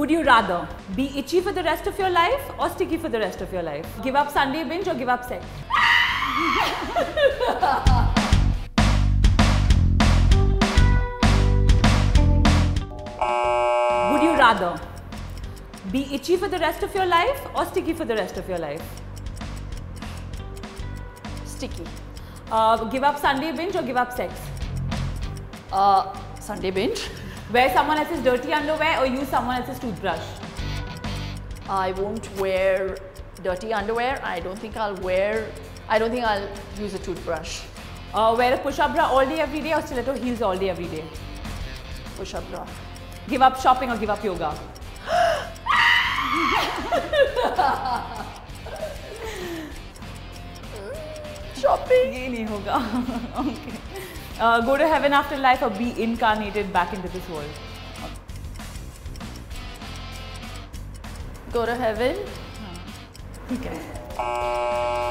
Would you rather be itchy for the rest of your life or sticky for the rest of your life? Give up Sunday binge or give up sex? Would you rather be itchy for the rest of your life or sticky for the rest of your life? Sticky. Give up Sunday binge or give up sex? Sunday binge. Wear someone else's dirty underwear or use someone else's toothbrush? I won't wear dirty underwear. I don't think I'll use a toothbrush. Wear a push-up bra all day every day or stiletto heels all day every day? Push-up bra. Give up shopping or give up yoga? Shopping. Ye nahi hoga. Okay. Go to heaven after life or be incarnated back into this world? Go to heaven. Okay.